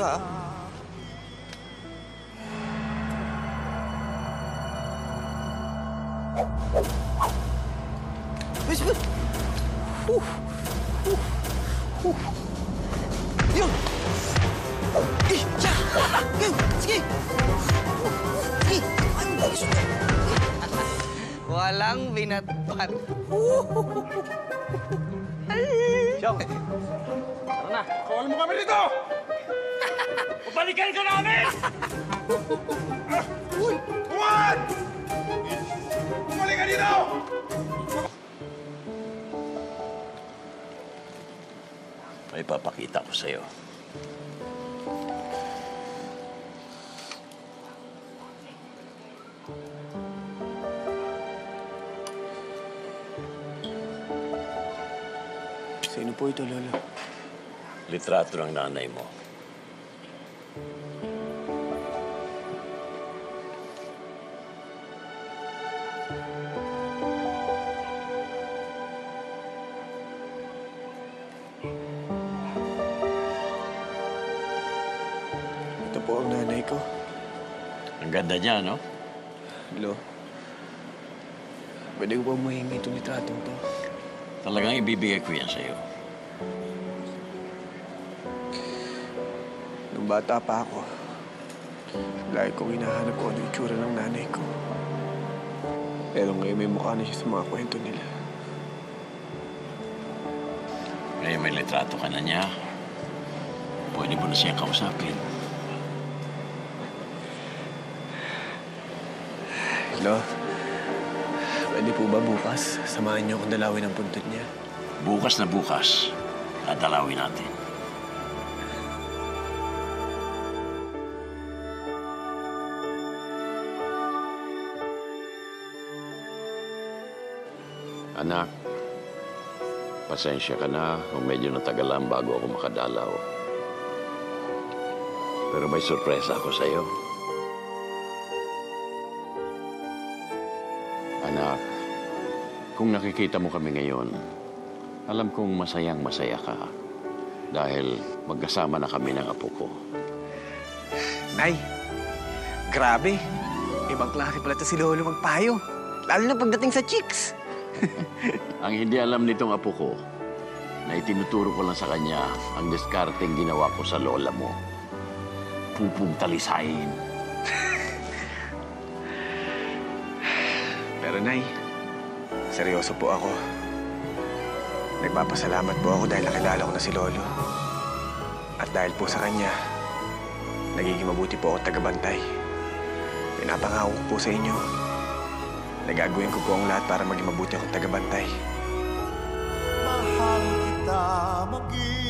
ka. Wait, wait! Yun! Eh! Siya! Sige! Sige! Walang binatpat. Siyong! Tara na! Kawal mo kami dito! Pabalikan ka namin! Uy! Kuwan! Pabalik ka dito! May papakita ko sa'yo. Sino po ito, Lolo? Litrato ng nanay mo. Ang nanay ko. Ang ganda niya, no? Lo, pwede ko ba mahingi itong litratong to? Talagang ibibigay ko yan sa'yo. Nung bata pa ako, lagi kong hinahanap ko ano yung tsura ng nanay ko. Pero ngayon may mukha na siya sa mga kwento nila. Ngayon may litrato ka na niya. Pwede mo na siyang kausapin. Lo, pwede po ba bukas? Samahan niyo akong dalawin ang puntod niya. Bukas na bukas, dadalawin natin. Anak, pasensya ka na kung medyo natagalan bago ako makadalaw. Pero may sorpresa ako sa'yo. Anak, kung nakikita mo kami ngayon, alam kong masayang-masaya ka dahil magkasama na kami ng apo ko. Nay, grabe. Ibang klase pala ito si Lolo magpayo, lalo na pagdating sa chicks. Ang hindi alam nitong apo ko, na itinuturo ko lang sa kanya ang diskarteng ginawa ko sa lola mo. Pupong talisayin. Pero, Nay, seryoso po ako. Nagpapasalamat po ako dahil nakilala ko na si Lolo. At dahil po sa kanya, nagiging mabuti po ako tagabantay. Pinapangako ko po sa inyo. Nagagawin ko po ang lahat para maging mabuti akong tagabantay. Mahal kita maging